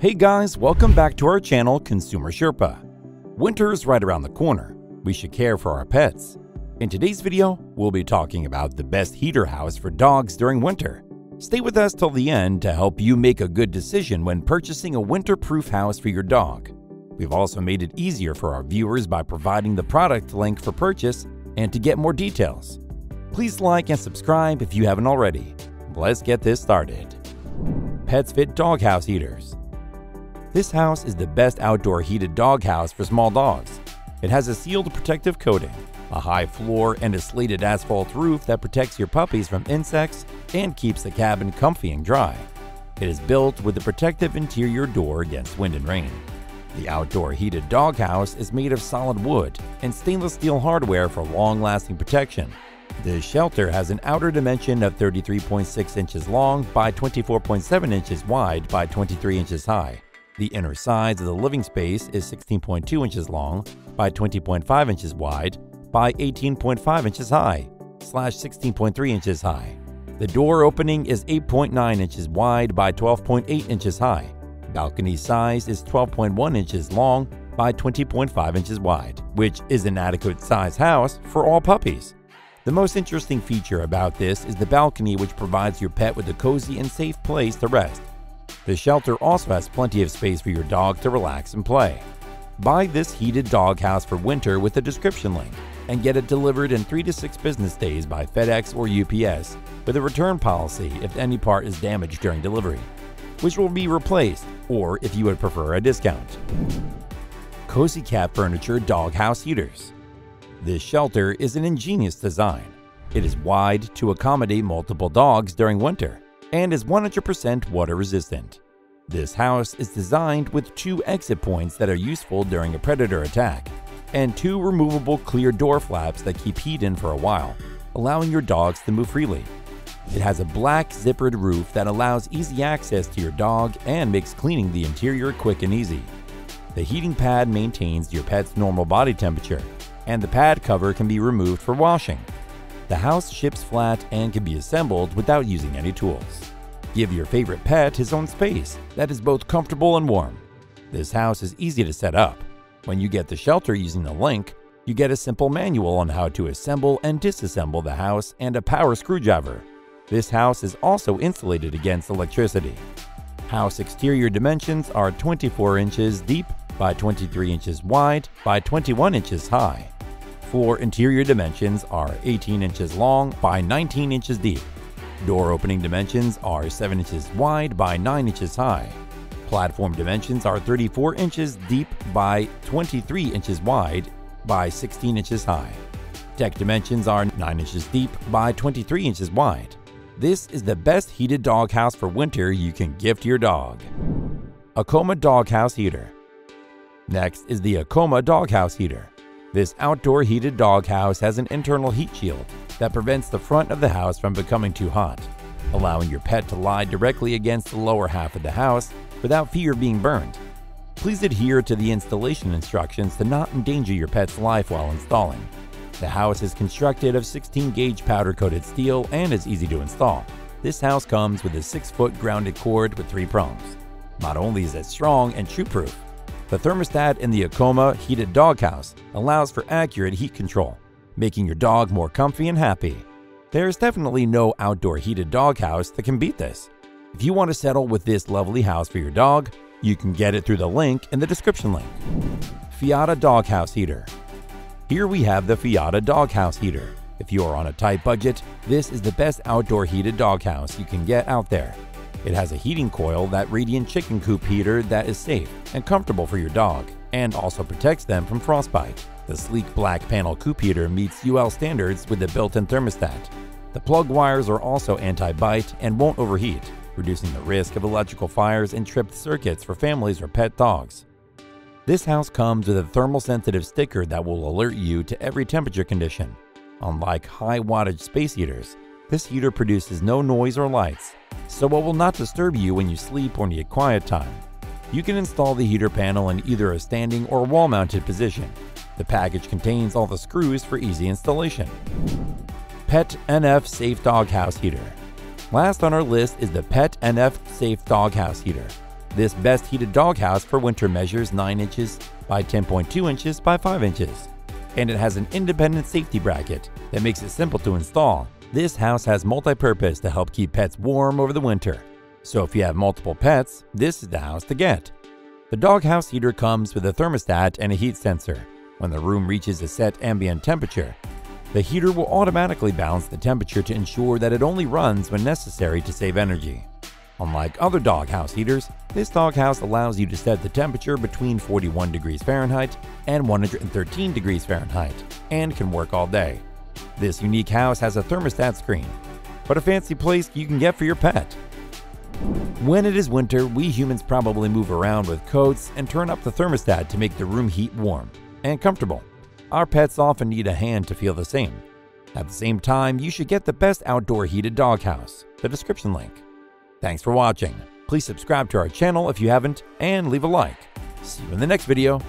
Hey guys, welcome back to our channel, Consumer Sherpa. Winter's right around the corner. We should care for our pets. In today's video, we'll be talking about the best heater house for dogs during winter. Stay with us till the end to help you make a good decision when purchasing a winter-proof house for your dog. We've also made it easier for our viewers by providing the product link for purchase and to get more details. Please like and subscribe if you haven't already. Let's get this started. Petsfit Doghouse Heaters. This house is the best outdoor heated doghouse for small dogs. It has a sealed protective coating, a high floor, and a slated asphalt roof that protects your puppies from insects and keeps the cabin comfy and dry. It is built with a protective interior door against wind and rain. The outdoor heated doghouse is made of solid wood and stainless steel hardware for long-lasting protection. The shelter has an outer dimension of 33.6 inches long by 24.7 inches wide by 23 inches high. The inner sides of the living space is 16.2 inches long by 20.5 inches wide by 18.5 inches high / 16.3 inches high. The door opening is 8.9 inches wide by 12.8 inches high. Balcony size is 12.1 inches long by 20.5 inches wide, which is an adequate size house for all puppies. The most interesting feature about this is the balcony, which provides your pet with a cozy and safe place to rest. The shelter also has plenty of space for your dog to relax and play. Buy this heated doghouse for winter with the description link and get it delivered in 3 to 6 business days by FedEx or UPS with a return policy if any part is damaged during delivery, which will be replaced, or if you would prefer a discount. Cozy Cat Furniture Doghouse Heaters. This shelter is an ingenious design. It is wide to accommodate multiple dogs during winter and is 100% water resistant. This house is designed with 2 exit points that are useful during a predator attack and 2 removable clear door flaps that keep heat in for a while, allowing your dogs to move freely. It has a black zippered roof that allows easy access to your dog and makes cleaning the interior quick and easy. The heating pad maintains your pet's normal body temperature, and the pad cover can be removed for washing. The house ships flat and can be assembled without using any tools. Give your favorite pet his own space that is both comfortable and warm. This house is easy to set up. When you get the shelter using the link, you get a simple manual on how to assemble and disassemble the house and a power screwdriver. This house is also insulated against electricity. House exterior dimensions are 24 inches deep by 23 inches wide by 21 inches high. Floor interior dimensions are 18 inches long by 19 inches deep. Door opening dimensions are 7 inches wide by 9 inches high. Platform dimensions are 34 inches deep by 23 inches wide by 16 inches high. Deck dimensions are 9 inches deep by 23 inches wide. This is the best heated doghouse for winter you can gift your dog. Akoma Doghouse Heater. Next is the Akoma Doghouse Heater. This outdoor heated doghouse has an internal heat shield that prevents the front of the house from becoming too hot, allowing your pet to lie directly against the lower half of the house without fear of being burned. Please adhere to the installation instructions to not endanger your pet's life while installing. The house is constructed of 16-gauge powder-coated steel and is easy to install. This house comes with a 6-foot grounded cord with 3 prongs. Not only is it strong and shoot-proof, the thermostat in the Akoma heated doghouse allows for accurate heat control, making your dog more comfy and happy. There is definitely no outdoor heated doghouse that can beat this. If you want to settle with this lovely house for your dog, you can get it through the link in the description link. Fiada Doghouse Heater. Here we have the Fiada Doghouse Heater. If you are on a tight budget, this is the best outdoor heated doghouse you can get out there. It has a heating coil that radiant chicken coop heater that is safe and comfortable for your dog and also protects them from frostbite. The sleek black panel coop heater meets UL standards with a built-in thermostat. The plug wires are also anti-bite and won't overheat, reducing the risk of electrical fires and tripped circuits for families or pet dogs. This house comes with a thermal-sensitive sticker that will alert you to every temperature condition. Unlike high-wattage space heaters, this heater produces no noise or lights, so it will not disturb you when you sleep or need quiet time. You can install the heater panel in either a standing or wall-mounted position. The package contains all the screws for easy installation. Pet NF Safe Doghouse Heater. Last on our list is the Pet NF Safe Doghouse Heater. This best heated doghouse for winter measures 9 inches by 10.2 inches by 5 inches. And it has an independent safety bracket that makes it simple to install. This house has multi-purpose to help keep pets warm over the winter. So if you have multiple pets, this is the house to get. The doghouse heater comes with a thermostat and a heat sensor. When the room reaches a set ambient temperature, the heater will automatically balance the temperature to ensure that it only runs when necessary to save energy. Unlike other doghouse heaters, this doghouse allows you to set the temperature between 41 degrees Fahrenheit and 113 degrees Fahrenheit and can work all day. This unique house has a thermostat screen, but a fancy place you can get for your pet. When it is winter, we humans probably move around with coats and turn up the thermostat to make the room heat warm and comfortable. Our pets often need a hand to feel the same. At the same time, you should get the best outdoor heated doghouse, the description link. Thanks for watching. Please subscribe to our channel if you haven't and leave a like. See you in the next video.